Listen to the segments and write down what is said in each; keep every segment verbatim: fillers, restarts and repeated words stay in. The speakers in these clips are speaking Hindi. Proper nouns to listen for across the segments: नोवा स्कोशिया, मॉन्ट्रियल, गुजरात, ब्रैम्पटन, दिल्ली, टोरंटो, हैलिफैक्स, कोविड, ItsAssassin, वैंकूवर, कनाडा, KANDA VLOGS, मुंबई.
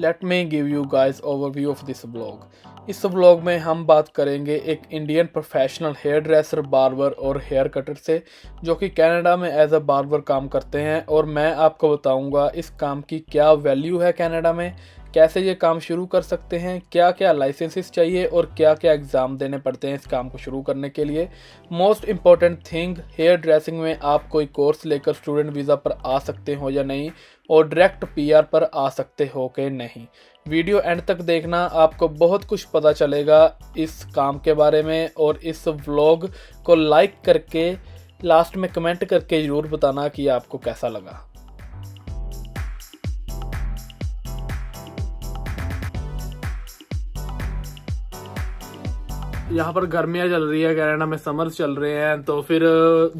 Late me give you guys overview of this vlog. इस व्लॉग में हम बात करेंगे एक Indian professional hair dresser, barber और हेयर कटर से, जो कि कनाडा में एज अ बार्बर काम करते हैं। और मैं आपको बताऊंगा इस काम की क्या वैल्यू है कनाडा में, कैसे ये काम शुरू कर सकते हैं, क्या क्या लाइसेंसेस चाहिए और क्या क्या एग्ज़ाम देने पड़ते हैं इस काम को शुरू करने के लिए। Most important thing, hair dressing में आप कोई कोर्स लेकर स्टूडेंट वीज़ा पर आ सकते हो या नहीं, और डायरेक्ट पीआर पर आ सकते हो के नहीं। वीडियो एंड तक देखना, आपको बहुत कुछ पता चलेगा इस काम के बारे में। और इस व्लॉग को लाइक करके लास्ट में कमेंट करके ज़रूर बताना कि आपको कैसा लगा। यहाँ पर गर्मियाँ चल रही है, कनाडा में समर्स चल रहे हैं, तो फिर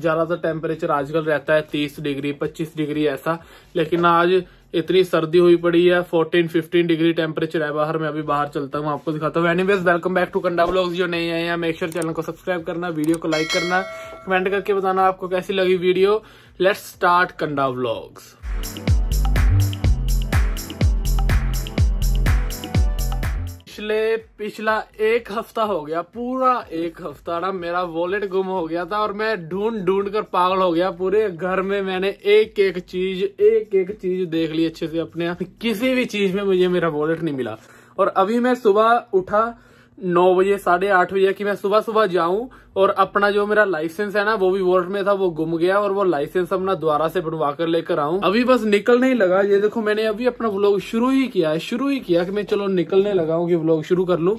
ज़्यादातर टेम्परेचर आजकल रहता है तीस डिग्री, पच्चीस डिग्री ऐसा। लेकिन आज इतनी सर्दी हुई पड़ी है, चौदह, पंद्रह डिग्री टेम्परेचर है बाहर। मैं अभी बाहर चलता हूँ, आपको दिखाता हूँ। Anyways, welcome back to Kanda vlogs. जो नए आए हैं, मेक श्योर चैनल को सब्सक्राइब करना, वीडियो को लाइक करना, कमेंट करके बताना आपको कैसी लगी video. Let's start Kanda vlogs. पिछले पिछला एक हफ्ता हो गया, पूरा एक हफ्ता ना मेरा वॉलेट गुम हो गया था और मैं ढूंढ ढूंढ कर पागल हो गया। पूरे घर में मैंने एक एक चीज एक एक चीज देख ली अच्छे से अपने आप, किसी भी चीज में मुझे मेरा वॉलेट नहीं मिला। और अभी मैं सुबह उठा नौ बजे साढ़े आठ बजे कि मैं सुबह सुबह जाऊं और अपना जो मेरा लाइसेंस है ना वो भी वॉलेट में था, वो गुम गया, और वो लाइसेंस अपना दोबारा से बनवा कर लेकर आऊं। अभी बस निकलने ही लगा, ये देखो मैंने अभी अपना व्लॉग शुरू ही किया है, शुरू ही किया कि मैं चलो निकलने लगा हूँ कि व्लॉग शुरू कर लूं।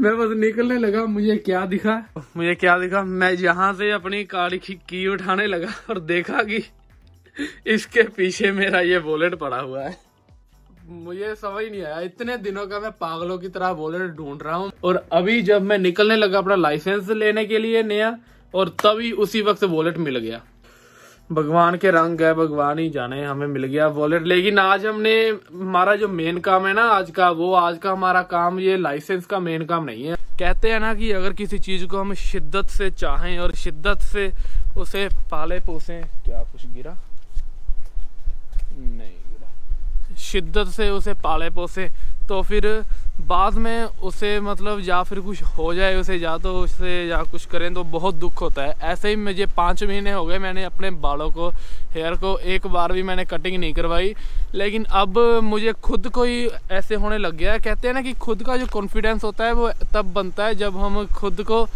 मैं बस निकलने लगा, मुझे क्या दिखा मुझे क्या दिखा मैं यहाँ से अपनी कार की की उठाने लगा और देखा कि इसके पीछे मेरा ये वॉलेट पड़ा हुआ है। मुझे समझ नहीं आया, इतने दिनों का मैं पागलों की तरह वॉलेट ढूंढ रहा हूँ। और अभी जब मैं निकलने लगा अपना लाइसेंस लेने के लिए नया, और तभी उसी वक्त वॉलेट मिल गया। भगवान के रंग है, भगवान ही जाने हमें मिल गया वॉलेट। लेकिन आज हमने हमारा जो मेन काम है ना आज का, वो आज का हमारा काम ये लाइसेंस का मेन काम नहीं है। कहते हैं ना कि अगर किसी चीज को हम शिद्दत से चाहें और शिद्दत से उसे पाले पोसें, क्या कुछ गिरा नहीं, शिद्दत से उसे पाले पोसे, तो फिर बाद में उसे मतलब या फिर कुछ हो जाए उसे, या तो उसे या कुछ करें तो बहुत दुख होता है। ऐसे ही मुझे पाँच महीने हो गए, मैंने अपने बालों को, हेयर को एक बार भी मैंने कटिंग नहीं करवाई। लेकिन अब मुझे खुद को ही ऐसे होने लग गया है। कहते हैं ना कि खुद का जो कॉन्फिडेंस होता है वो तब बनता है जब हम खुद को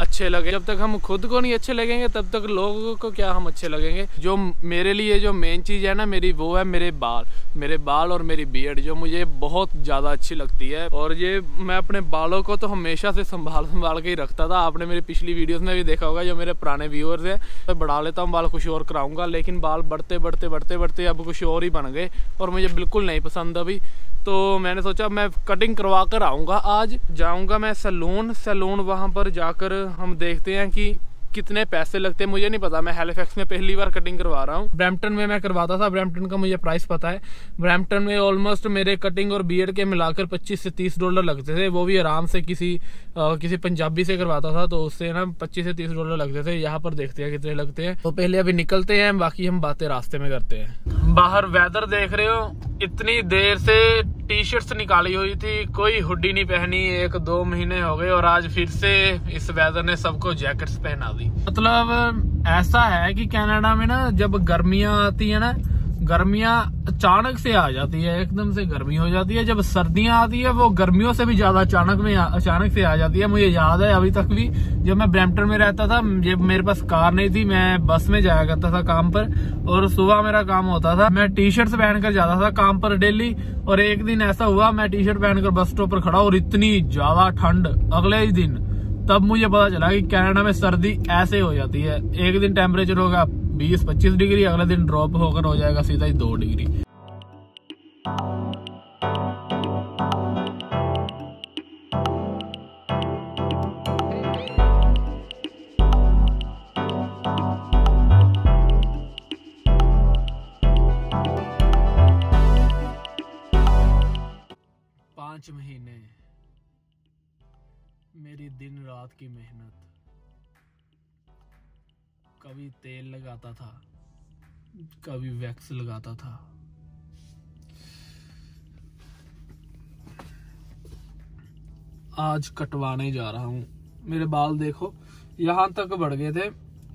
अच्छे लगे। जब तक हम खुद को नहीं अच्छे लगेंगे तब तक लोगों को क्या हम अच्छे लगेंगे। जो मेरे लिए जो मेन चीज़ है ना मेरी, वो है मेरे बाल, मेरे बाल और मेरी बियर्ड, जो मुझे बहुत ज़्यादा अच्छी लगती है। और ये मैं अपने बालों को तो हमेशा से संभाल संभाल के ही रखता था। आपने मेरी पिछली वीडियोस में भी देखा होगा, जो मेरे पुराने व्यूअर्स हैं, मैं बढ़ा लेता हूँ बाल, कुछ और कराऊँगा, लेकिन बाल बढ़ते बढ़ते बढ़ते बढ़ते अब कुछ और ही बन गए और मुझे बिल्कुल नहीं पसंद अभी। तो मैंने सोचा मैं कटिंग करवा कर आऊँगा, आज जाऊँगा मैं सैलून, सैलून वहाँ पर जाकर हम देखते हैं कि कितने पैसे लगते हैं। मुझे नहीं पता, मैं हैलिफैक्स में पहली बार कटिंग करवा रहा हूँ। ब्रैम्पटन में मैं करवाता था, ब्रैम्पटन का मुझे प्राइस पता है। ब्रैम्पटन में ऑलमोस्ट मेरे कटिंग और बियर्ड के मिलाकर पच्चीस से तीस डॉलर लगते थे, वो भी आराम से किसी आ, किसी पंजाबी से करवाता था, तो उससे ना पच्चीस से तीस डॉलर लगते थे। यहाँ पर देखते हैं कितने लगते हैं। तो पहले अभी निकलते हैं, बाकी हम बातें रास्ते में करते हैं। बाहर वेदर देख रहे हो, इतनी देर से टी शर्ट्स निकाली हुई थी, कोई हुडी नहीं पहनी, एक दो महीने हो गए, और आज फिर से इस वेदर ने सबको जैकेट्स पहना दी। मतलब ऐसा है कि कनाडा में ना जब गर्मियां आती है ना, गर्मियां अचानक से आ जाती है, एकदम से गर्मी हो जाती है। जब सर्दियां आती है वो गर्मियों से भी ज्यादा अचानक में अचानक से आ जाती है। मुझे याद है अभी तक भी जब मैं ब्रैम्पटन में रहता था, जब मेरे पास कार नहीं थी, मैं बस में जाया करता था काम पर, और सुबह मेरा काम होता था, मैं टी शर्ट पहनकर जाता था काम पर डेली। और एक दिन ऐसा हुआ, मैं टी शर्ट पहनकर बस स्टॉप पर खड़ा, और इतनी ज्यादा ठंड अगले ही दिन, तब मुझे पता चला कि कनाडा में सर्दी ऐसे हो जाती है। एक दिन टेम्परेचर होगा बीस पच्चीस डिग्री, अगले दिन ड्रॉप होकर हो जाएगा सीधा ही दो डिग्री। पांच महीने मेरी दिन रात की मेहनत। कभी तेल लगाता था, कभी वैक्स लगाता था, आज कटवाने जा रहा हूँ। मेरे बाल देखो यहाँ तक बढ़ गए थे,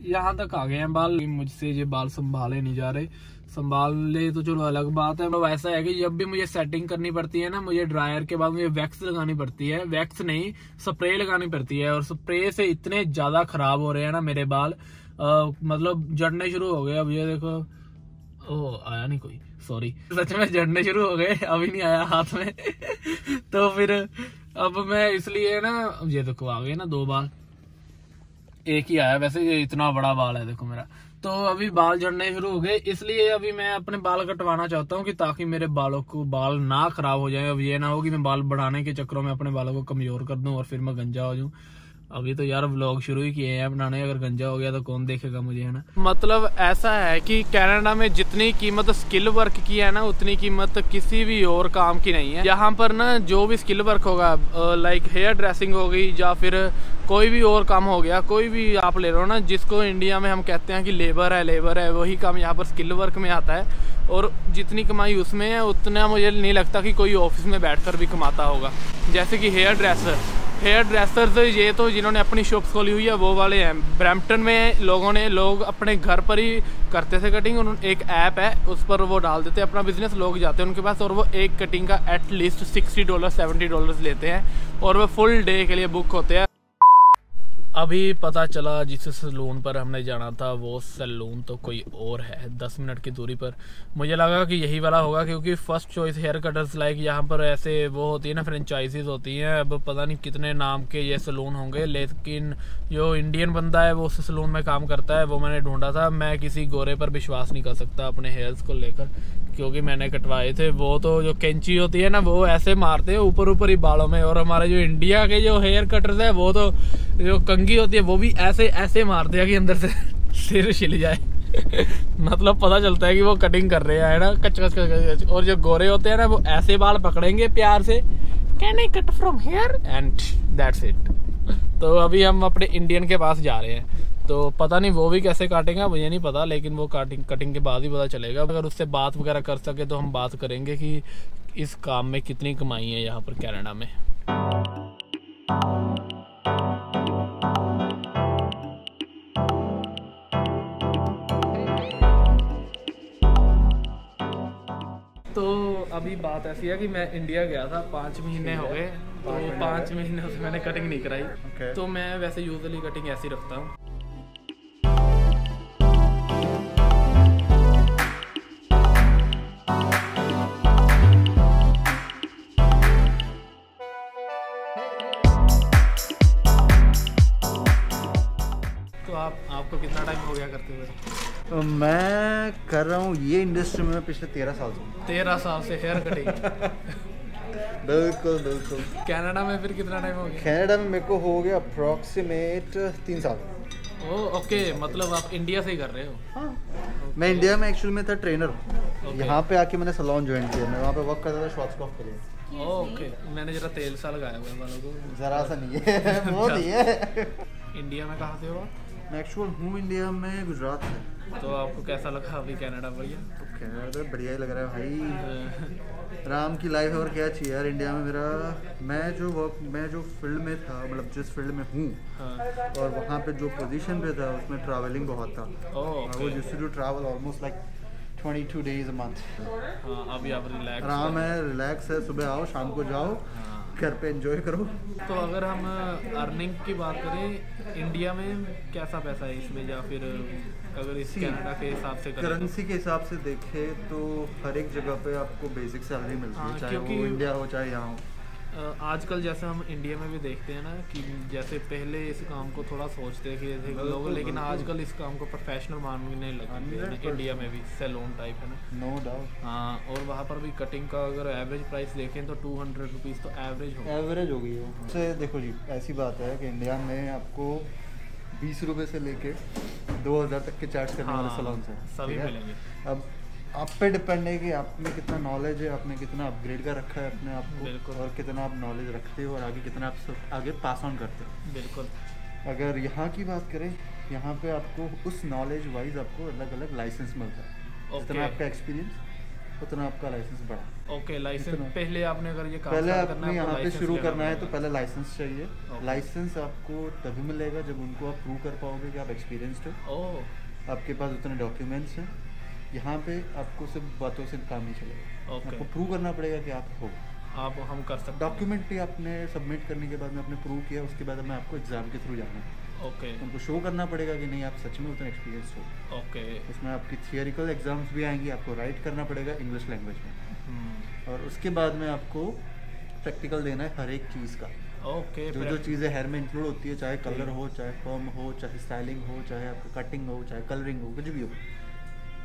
यहाँ तक आ गए हैं बाल। मुझसे ये बाल संभाले नहीं जा रहे, संभाल ले तो चलो अलग बात है। तो ऐसा है कि जब भी मुझे सेटिंग करनी पड़ती है ना, मुझे ड्रायर के बाद मुझे वैक्स लगानी पड़ती है, वैक्स नहीं स्प्रे लगानी पड़ती है, और स्प्रे से इतने ज्यादा खराब हो रहे हैं ना मेरे बाल, आ, मतलब जड़ने शुरू हो गए। अब ये देखो, ओ आया नहीं कोई, सॉरी, सच में जड़ने शुरू हो गए, अभी नहीं आया हाथ में। तो फिर अब मैं इसलिए ना, ये देखो आ गए ना दो बाल, एक ही आया वैसे, ये इतना बड़ा बाल है देखो मेरा। तो अभी बाल झड़ने शुरू हो गए, इसलिए अभी मैं अपने बाल कटवाना चाहता हूँ कि ताकि मेरे बालों को बाल ना खराब हो जाए। अब ये ना हो कि मैं बाल बढ़ाने के चक्करों में अपने बालों को कमजोर कर दूं और फिर मैं गंजा हो जाऊं। अभी तो यार व्लॉग शुरू ही किए हैं बनाने, अगर गंजा हो गया तो कौन देखेगा मुझे, है ना। मतलब ऐसा है कि कनाडा में जितनी कीमत स्किल वर्क की है ना, उतनी कीमत किसी भी और काम की नहीं है। यहाँ पर ना जो भी स्किल वर्क होगा, लाइक हेयर ड्रेसिंग होगी या फिर कोई भी और काम हो गया, कोई भी आप ले रहे हो ना, जिसको इंडिया में हम कहते हैं कि लेबर है लेबर है वही काम यहाँ पर स्किल वर्क में आता है। और जितनी कमाई उसमें है, उतना मुझे नहीं लगता कि कोई ऑफिस में बैठकर भी कमाता होगा। जैसे कि हेयर ड्रेसर, हेयर ड्रेसर्स ये तो जिन्होंने अपनी शॉप्स खोली हुई है वो वाले हैं। ब्रैम्पटन में लोगों ने लोग अपने घर पर ही करते थे कटिंग, उन्होंने एक ऐप है उस पर वो डाल देते हैं अपना बिजनेस, लोग जाते हैं उनके पास और वो एक कटिंग का at least sixty dollar seventy dollars लेते हैं और वो फुल डे के लिए बुक होते हैं। अभी पता चला जिस सैलून पर हमने जाना था वो सैलून तो कोई और है, दस मिनट की दूरी पर। मुझे लगा कि यही वाला होगा क्योंकि first choice hair cutters, like यहाँ पर ऐसे वो होती है ना फ्रेंचाइजीज होती हैं, अब पता नहीं कितने नाम के ये सैलून होंगे, लेकिन जो इंडियन बंदा है वो उस सैलून में काम करता है, वो मैंने ढूंढा था। मैं किसी गोरे पर विश्वास नहीं कर सकता अपने हेयर्स को लेकर, क्योंकि मैंने कटवाए थे। वो तो जो कैंची होती है ना वो ऐसे मारते हैं ऊपर ऊपर ही बालों में, और हमारे जो इंडिया के जो हेयर कटर्स है वो तो जो कंघी होती है वो भी ऐसे ऐसे मारते हैं कि अंदर से सिर छिल जाए। मतलब पता चलता है कि वो कटिंग कर रहे हैं, है ना, कच कच कच कच। और जो गोरे होते हैं ना वो ऐसे बाल पकड़ेंगे प्यार से, can I cut from hair and that's it. तो अभी हम अपने इंडियन के पास जा रहे हैं, तो पता नहीं वो भी कैसे काटेगा मुझे नहीं पता, लेकिन वो कटिंग कटिंग के बाद ही पता चलेगा। अगर उससे बात वगैरह कर सके तो हम बात करेंगे कि इस काम में कितनी कमाई है यहाँ पर कनाडा में। तो अभी बात ऐसी है कि मैं इंडिया गया था, पाँच महीने हो गए, तो पाँच महीने से मैंने कटिंग नहीं कराई। okay. तो मैं वैसे यूजली कटिंग ऐसी रखता हूँ। आपको कितना टाइम हो गया करते हुए? मैं कर रहा हूँ ये इंडस्ट्री में पिछले तेरह साल से तेरह साल से हेयर कटिंग। बिल्कुल बिल्कुल। कनाडा में फिर कितना टाइम हो गया? कनाडा में मेरे को हो गया अप्रोक्सीमेट तीन साल। ओ ओके, मतलब आप इंडिया से ही कर रहे हो? हाँ okay. मैं इंडिया में एक्चुअल में था ट्रेनर। okay. यहाँ पे आके मैंने सलून ज्वाइन किया, मैं वहाँ पे वर्क करता था शॉर्ट्स कॉफ के लिए। ओके, मैंने जरा तेल सा लगाया हुआ बालों को, जरा सा नहीं है वो नहीं है। इंडिया में कहाँ से हो? मैं एक्चुअल हूँ इंडिया में, गुजरात से। तो आपको कैसा लगा अभी कनाडा? भैया कनाडा बढ़िया ही लग रहा है भाई, राम की लाइफ और क्या चाहिए यार। इंडिया में मेरा, मैं जो वर्क मैं जो फील्ड में था, मतलब जिस फील्ड में हूँ, हाँ। और वहाँ पे जो पोजीशन पे था उसमें ट्रैवलिंग बहुत था। वो used to travel almost like बाईस डेज अ मंथ। अभी आप रिलैक्स आराम है, रिलैक्स है, सुबह आओ शाम को जाओ, घर पे एंजॉय करो। तो अगर हम अर्निंग की बात करें इंडिया में कैसा पैसा है इसमें, या फिर अगर इस कनाडा के हिसाब से करेंसी के हिसाब से देखें तो हर एक जगह पे आपको बेसिक सैलरी मिलती है, चाहे वो इंडिया हो चाहे यहाँ हो। आजकल जैसे हम इंडिया में भी देखते हैं ना कि जैसे पहले इस काम को थोड़ा सोचते थे लोग, लेकिन आजकल इस काम को प्रोफेशनल मानने लगे हैं इंडिया में भी, सैलून टाइप, है ना, नो डाउट। हाँ, और वहाँ पर भी कटिंग का अगर एवरेज प्राइस देखें तो टू हंड्रेड रुपीज़ तो एवरेज हो एवरेज हो गई हो से। देखो जी, ऐसी बात है कि इंडिया में आपको बीस रुपये से लेके दो हज़ार तक के चार्ज करने वाले सैलून से सभी मिलेंगे। अब आप पे डिपेंड है कि आप में कितना नॉलेज है, आपने कितना अपग्रेड कर रखा है अपने आप को, और कितना आप नॉलेज रखते हो और आगे कितना आप आगे पास ऑन करते हो। बिल्कुल। अगर यहाँ की बात करें, यहाँ पे आपको उस नॉलेज वाइज आपको अलग अलग लाइसेंस मिलता है, जितना आपका एक्सपीरियंस उतना आपका लाइसेंस बढ़ा। ओके, लाइसेंस पहले आपने अगर ये काम पहले आपने यहाँ पे शुरू करना है तो पहले लाइसेंस चाहिए। लाइसेंस आपको तभी मिलेगा जब उनको आप प्रूव कर पाओगे कि आप एक्सपीरियंस्ड हो, आपके पास उतने डॉक्यूमेंट्स हैं। यहाँ पे आपको सिर्फ बातों से काम नहीं चलेगा, आपको प्रूव करना पड़ेगा कि आप हो, आप हम कर सकते। डॉक्यूमेंट भी आपने सबमिट करने के बाद में आपने प्रूव किया, उसके बाद में आपको एग्जाम के थ्रू जाना है। ओके, उनको शो करना पड़ेगा कि नहीं आप सच में उतना एक्सपीरियंस हो। ओके, इसमें आपकी थियोरिकल एग्जाम्स भी आएंगी, आपको राइट करना पड़ेगा इंग्लिश लैंग्वेज में, और उसके बाद में आपको प्रैक्टिकल देना है हर एक चीज़ का। ओके, जो जो चीज़ें हेयर में इंक्लूड होती है, चाहे कलर हो, चाहे फॉर्म हो, चाहे स्टाइलिंग हो, चाहे आपका कटिंग हो, चाहे कलरिंग हो, कुछ भी हो,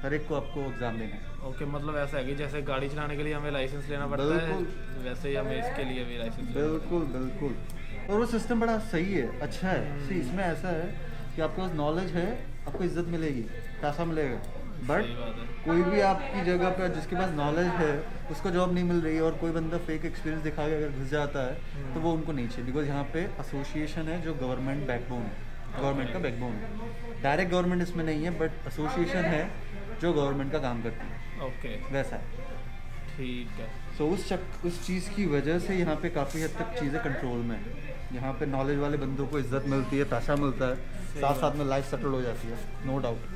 हर एक को आपको एग्जाम देना है। ओके, मतलब ऐसा है कि जैसे गाड़ी चलाने के लिए हमें लाइसेंस लेना पड़ता है, वैसे ही हमें इसके लिए भी लाइसेंस। बिल्कुल बिल्कुल, और वो सिस्टम बड़ा सही है, अच्छा है। सी, इसमें ऐसा है कि आपके पास नॉलेज है, आपको इज्जत मिलेगी, पैसा मिलेगा, बट कोई भी आपकी जगह पे जिसके पास नॉलेज है उसको जॉब नहीं मिल रही है, और कोई बंदा फेक एक्सपीरियंस दिखा के अगर घुस जाता है तो वो उनको नहीं चाहिए। बिकॉज यहाँ पे एसोसिएशन है जो गवर्नमेंट बैकबोन है, गवर्नमेंट का बैकबोन है। डायरेक्ट गवर्नमेंट इसमें नहीं है, बट एसोसिएशन है जो गवर्नमेंट का काम करती है। ओके, वैसा है, ठीक है। सो उस चक उस चीज़ की वजह से यहाँ पे काफ़ी हद तक चीज़ें कंट्रोल में है। यहाँ पे नॉलेज वाले बंदों को इज्जत मिलती है, पैसा मिलता है, साथ साथ में लाइफ सेटल हो जाती है, नो डाउट।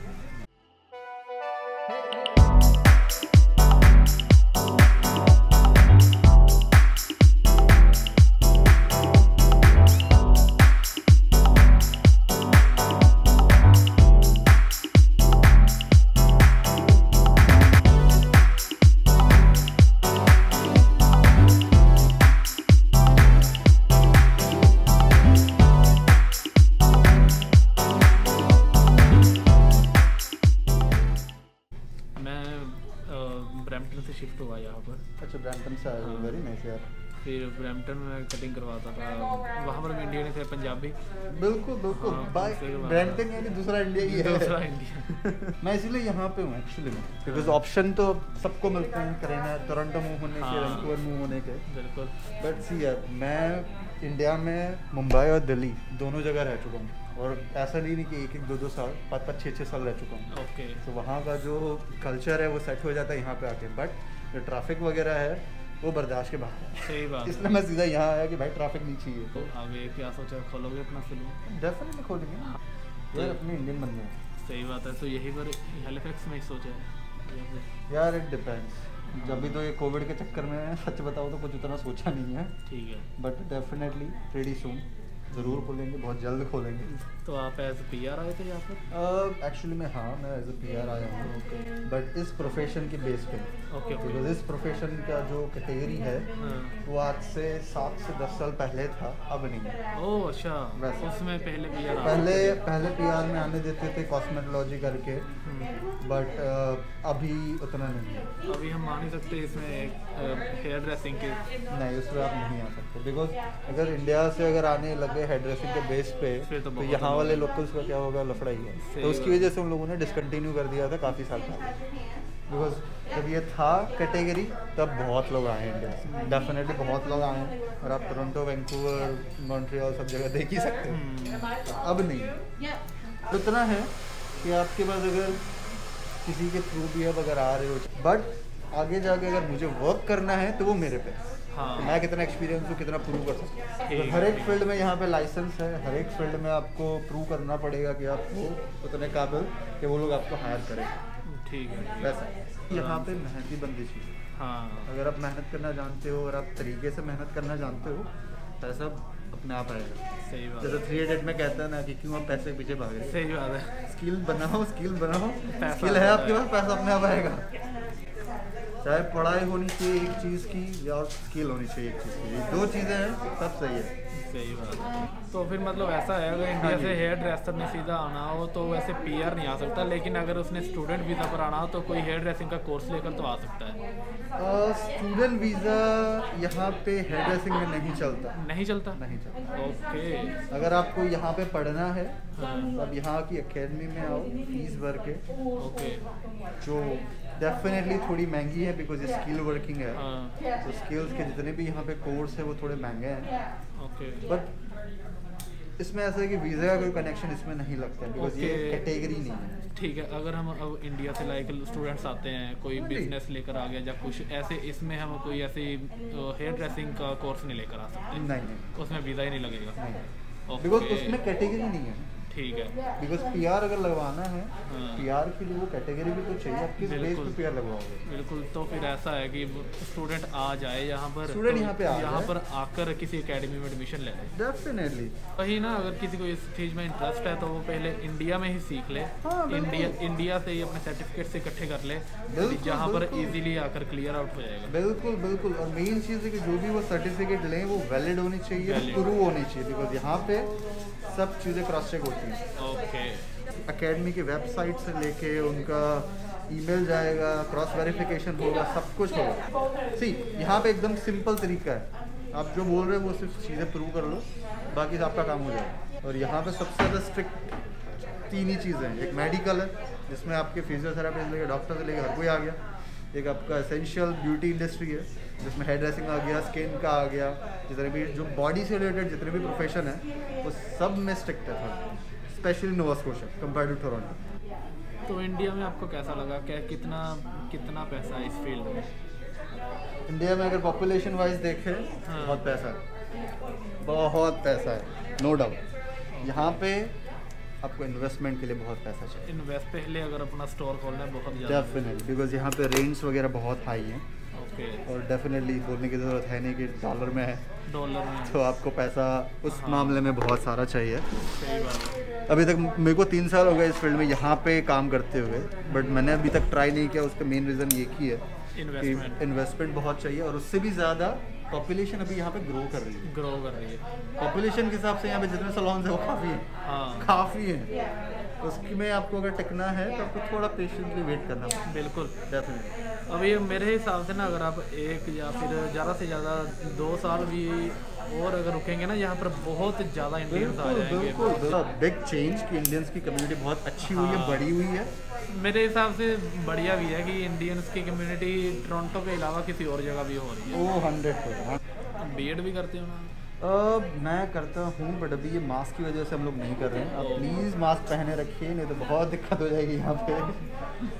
शिफ्ट हुआ यहाँ पर। अच्छा, ब्रैम्पटन से आया, वेरी नाइस यार। फिर ब्रैम्पटन में कटिंग करवाता था, वहाँ पर इंडियन थे, पंजाबी। बिल्कुल बिल्कुल, ब्रैम्पटन यानी दूसरा इंडिया ही है, दूसरा इंडिया। मैं इसीलिए यहाँ पे हूँ एक्चुअली, बिकॉज ऑप्शन तो सबको मिलते हैं, करेना टोरंटो मूव होने के, वैंकूवर मूव होने के। बिल्कुल, बट सी यार, मैं इंडिया में मुंबई और दिल्ली दोनों जगह रह चुका हूँ, और ऐसा नहीं नहीं कि एक एक दो दो साल, पाँच पाँच छः छः साल रह चुका हूँ। ओके, तो वहाँ का जो कल्चर है वो सेट हो जाता है यहाँ पे आके, बट जो ट्रैफिक वगैरह है वो बर्दाश्त के बाहर। सही बात, इसलिए मैं सीधा यहाँ आया कि भाई ट्रैफिक नहीं चाहिए। तो आगे क्या सोचा, खोलोगे अपना फिल्म? डेफिनेटली खोलेंगे यार, अपने इंडियन बंदे। सही बात है। तो यही पर हेलीफैक्स में ही सोचा है यार, इट डिपेंड्स। जब भी तो ये कोविड के चक्कर में सच बताओ तो कुछ उतना सोचा नहीं है, ठीक है, बट डेफिनेटली रेडी सून ज़रूर खोलेंगे, बहुत जल्द खोलेंगे। तो आप एज पी आर आए थे यहाँ पर? एक्चुअली मैं, हाँ, मैं एज पी आर आया हूँ, बट इस प्रोफेशन के बेस पे। ओके, बिकॉज इस प्रोफेशन का जो कैटेगरी है वो आज से सात से दस साल पहले था, अब नहीं है। ओह अच्छा, वैसे उसमें पहले पी आर पहले पहले पी आर में आने देते थे कॉस्मेटोलॉजी करके, बट अभी उतना नहीं है। अभी हम मान ही सकते इसमें हेयर ड्रेसिंग के नहीं, उसमें आप नहीं आ सकते, बिकॉज अगर इंडिया से अगर आने लगे हेयर ड्रेसिंग के बेस पे तो, तो यहाँ वाले लोकल्स का क्या होगा, लफड़ा ही है। तो उसकी वजह से उन लोगों ने डिसकंटिन्यू कर दिया था काफ़ी साल पहले, बिकॉज जब ये था कैटेगरी तब बहुत लोग आए इंडिया से, डेफिनेटली बहुत लोग आए, और आप टोरंटो, वैंकूवर, मॉन्ट्रियल सब जगह देख ही सकते हैं। तो अब नहीं उतना है कि आपके पास अगर किसी के थ्रू भी अब अगर आ रहे हो, बट आगे जाके अगर मुझे वर्क करना है तो वो मेरे पे, हाँ, तो मैं कितना एक्सपीरियंस हूँ, कितना प्रूव कर सकता हूँ। तो हर एक फील्ड में यहाँ पे लाइसेंस है, हर एक फील्ड में आपको प्रूव करना पड़ेगा कि आपको उतने काबिल कि वो लोग आपको हायर करेंगे, ठीक है। वैसा यहाँ पे मेहनत ही बनती चाहिए, हाँ, अगर आप मेहनत करना जानते हो और आप तरीके से मेहनत करना जानते हो, पैसा अपने आप आएगा। सही बात, जैसे थ्री एडेड में कहता है ना कि क्यों आप पैसे पीछे भाग रहे। सही बात है, स्किल बनाओ, स्किल बनाओ, स्किल है आपके पास, पैसा अपने आप आएगा। चाहे पढ़ाई होनी चाहिए एक चीज़ की, या स्किल होनी चाहिए एक चीज़ की, ये दो चीज़ें हैं, सब सही है। सही बात है। तो फिर मतलब ऐसा है, अगर इंडिया से हेयर ड्रेसर ने सीधा आना हो तो वैसे पीआर नहीं आ सकता, लेकिन अगर उसने स्टूडेंट वीज़ा पर आना हो तो कोई हेयर ड्रेसिंग का कोर्स लेकर तो आ सकता है। स्टूडेंट वीज़ा यहाँ पे हेयर ड्रेसिंग में नहीं चलता। नहीं चलता? नहीं चलता। ओके, अगर आपको यहाँ पे पढ़ना है, अब यहाँ की अकेडमी में आओ, फीस भर के, ओके, जो डेफिनेटली थोड़ी महंगी है, बिकॉज ये स्किल वर्किंग है, तो स्किल्स के जितने भी यहाँ पे कोर्स है वो थोड़े महंगे हैं, बट इसमें ऐसा है कि वीज़ा का कोई कनेक्शन इसमें नहीं लगता है बिकॉज ये कैटेगरी नहीं है। ठीक है, अगर हम अब इंडिया से लाइक स्टूडेंट्स आते हैं, कोई बिजनेस लेकर आ गया या कुछ ऐसे, इसमें हम कोई ऐसे हेयर ड्रेसिंग का कोर्स नहीं लेकर आ सकते। नहीं नहीं, उसमें वीज़ा ही नहीं लगेगा बिकॉज उसमें कैटेगरी नहीं है। ठीक है, बिकॉज पीआर अगर लगवाना है, हाँ। पीआर के लिए वो कैटेगरी भी तो चाहिए, आप किस बेस पे पीआर लगवाओगे? बिल्कुल, तो फिर ऐसा है कि स्टूडेंट आ जाए यहाँ पर, स्टूडेंट यहाँ पे आ यहाँ पर आकर किसी एकेडमी में एडमिशन ले ले। डेफिनेटली वही ना, अगर किसी को इस चीज़ में इंटरेस्ट है तो वो पहले इंडिया में ही सीख ले, इंडिया इंडिया से ही अपने सर्टिफिकेट से इकट्ठे कर ले, जहाँ पर इजीली आकर क्लियर आउट हो जाएगा। बिल्कुल बिल्कुल, और मेन चीज़ है कि जो भी वो सर्टिफिकेट लें वो वैलिड होनी चाहिए, प्रूव होनी चाहिए, बिकॉज यहाँ पे सब चीज़ें क्रॉस चेक होती हैं। ओके, एकेडमी की वेबसाइट से लेके उनका ईमेल जाएगा, क्रॉस वेरिफिकेशन होगा, सब कुछ होगा। सी यहाँ पे एकदम सिंपल तरीका है, आप जो बोल रहे हो वो सिर्फ चीज़ें प्रूव कर लो, बाकी आपका काम हो जाएगा। और यहाँ पे सबसे ज़्यादा स्ट्रिक्ट तीन ही चीज़ें हैं, एक मेडिकल है जिसमें आपके फिजियोथेरापिस्ट लेके डॉक्टर से लेके हर कोई आ गया, एक आपका एसेंशियल ब्यूटी इंडस्ट्री है जिसमें हेयर ड्रेसिंग आ गया, स्किन का आ गया, जितने भी जो बॉडी से रिलेटेड जितने भी प्रोफेशन है वो सब में स्ट्रिक्ट है, specially नोवा स्कोशिया compare to टोरंटो। तो इंडिया में आपको कैसा लगा, क्या कितना कितना पैसा है इस फील्ड में? इंडिया में अगर पॉपुलेशन वाइज देखें, हाँ। बहुत पैसा है, बहुत पैसा है, नो डाउट। यहाँ पे आपको इन्वेस्टमेंट के लिए बहुत पैसा चाहिए, इन्वेस्ट पहले अगर अपना स्टोर खोलना है बहुत ज़्यादा। डेफिनेटली, बिकॉज यहाँ पे रेंट्स वगैरह बहुत हाई हैं। ओके, और डेफिनेटली बोलने की ज़रूरत है नहीं कि डॉलर में है, डॉलर में तो आपको पैसा उस हाँ। मामले में बहुत सारा चाहिए। सही बात है। अभी तक मेरे को तीन साल हो गए इस फील्ड में यहाँ पे काम करते हुए, बट मैंने अभी तक ट्राई नहीं किया। उसका मेन रीज़न ये की है इन्वेस्टमेंट, इन्वेस्टमेंट बहुत चाहिए, और उससे भी ज़्यादा पॉपुलेशन अभी यहाँ पे ग्रो कर रही है, ग्रो कर रही है। पॉपुलेशन के हिसाब से यहाँ पे जितने सलॉन्स हैं वो काफ़ी हैं, हाँ काफ़ी हैं। उसमें आपको अगर टिकना है तो आपको थोड़ा पेशेंटली वेट करना है। बिल्कुल, डेफिनेटली। अब ये मेरे हिसाब से ना, अगर आप एक या फिर ज़्यादा से ज़्यादा दो साल भी और अगर रुकेंगे ना यहाँ पर, बहुत ज़्यादा इंडियंस आ जाएंगे। बिल्कुल, बिग चेंज कि इंडियंस की कम्युनिटी बहुत अच्छी हुई है, बड़ी हुई है। मेरे हिसाब से बढ़िया भी है कि इंडियंस की कम्युनिटी टोरंटो के अलावा किसी और जगह भी हो रही है। वो हंड्रेड परसेंट। बी एड भी करते हो ना? अब मैं करता हूँ, बट अभी ये मास्क की वजह से हम लोग नहीं कर रहे हैं। आप प्लीज़ मास्क पहने रखिए, नहीं तो बहुत दिक्कत हो जाएगी यहाँ पे।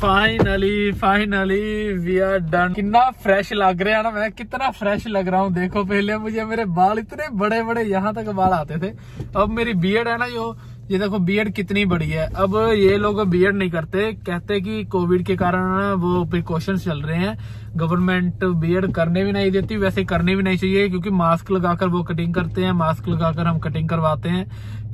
Finally finally we are done. कितना फ्रेश लग रहा है ना, मैं कितना फ्रेश लग रहा हूँ। देखो, पहले मुझे मेरे बाल इतने बड़े बड़े यहाँ तक बाल आते थे, अब मेरी बीयर्ड है ना, यो ये देखो बीयर्ड कितनी बड़ी है। अब ये लोग बीयर्ड नहीं करते, कहते कि कोविड के कारण वो प्रिकॉशंस चल रहे हैं, गवर्नमेंट बीयर्ड करने भी नहीं देती। वैसे करने भी नहीं चाहिए, क्योंकि मास्क लगाकर वो कटिंग करते हैं, मास्क लगाकर हम कटिंग करवाते हैं,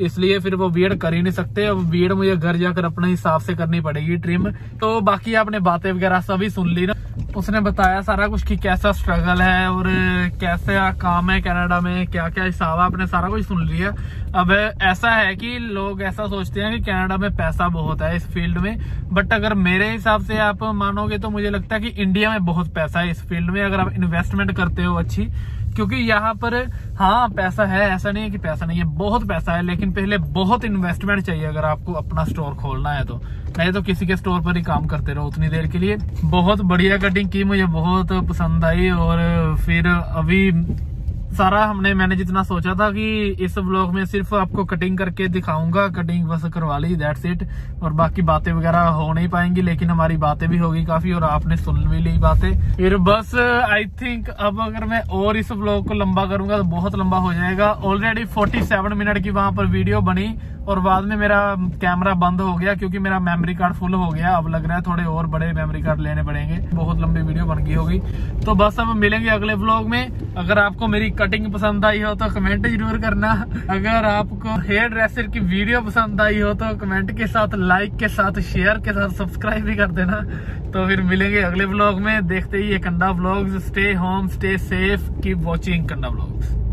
इसलिए फिर वो बीयर्ड कर ही नहीं सकते। अब बीयर्ड मुझे घर जाकर अपने हिसाब से करनी पड़ेगी ट्रिम। तो बाकी आपने बातें वगैरह सभी सुन ली ना, उसने बताया सारा कुछ कि कैसा स्ट्रगल है और कैसा काम है कनाडा में, क्या क्या हिसाब है, आपने सारा कुछ सुन लिया। अब ऐसा है कि लोग ऐसा सोचते हैं कि कनाडा में पैसा बहुत है इस फील्ड में, बट अगर मेरे हिसाब से आप मानोगे तो मुझे लगता है कि इंडिया में बहुत पैसा है इस फील्ड में, अगर आप इन्वेस्टमेंट करते हो अच्छी। क्योंकि यहाँ पर हाँ पैसा है, ऐसा नहीं है कि पैसा नहीं है, बहुत पैसा है, लेकिन पहले बहुत इन्वेस्टमेंट चाहिए अगर आपको अपना स्टोर खोलना है तो। नहीं तो किसी के स्टोर पर ही काम करते रहो उतनी देर के लिए। बहुत बढ़िया कटिंग की, मुझे बहुत पसंद आई। और फिर अभी सारा हमने, मैंने जितना सोचा था कि इस व्लॉग में सिर्फ आपको कटिंग करके दिखाऊंगा, कटिंग बस करवा ली, दैट्स इट, और बाकी बातें वगैरह हो नहीं पाएंगी, लेकिन हमारी बातें भी होगी काफी, और आपने सुन भी ली बातें। फिर बस आई थिंक अब अगर मैं और इस व्लॉग को लंबा करूंगा तो बहुत लंबा हो जाएगा। ऑलरेडी फोर्टी सेवन मिनट की वहां पर वीडियो बनी, और बाद में मेरा कैमरा बंद हो गया क्योंकि मेरा मेमोरी कार्ड फुल हो गया। अब लग रहा है थोड़े और बड़े मेमोरी कार्ड लेने पड़ेंगे, बहुत लंबी वीडियो बन गई होगी। तो बस अब मिलेंगे अगले व्लॉग में। अगर आपको मेरी कटिंग पसंद आई हो तो कमेंट जरूर करना, अगर आपको हेयर ड्रेसर की वीडियो पसंद आई हो तो कमेंट के साथ, लाइक के साथ, शेयर के साथ, सब्सक्राइब भी कर देना। तो फिर मिलेंगे अगले व्लॉग में, देखते ही ये Kanda vlogs. Stay home, stay safe, keep watching Kanda vlogs.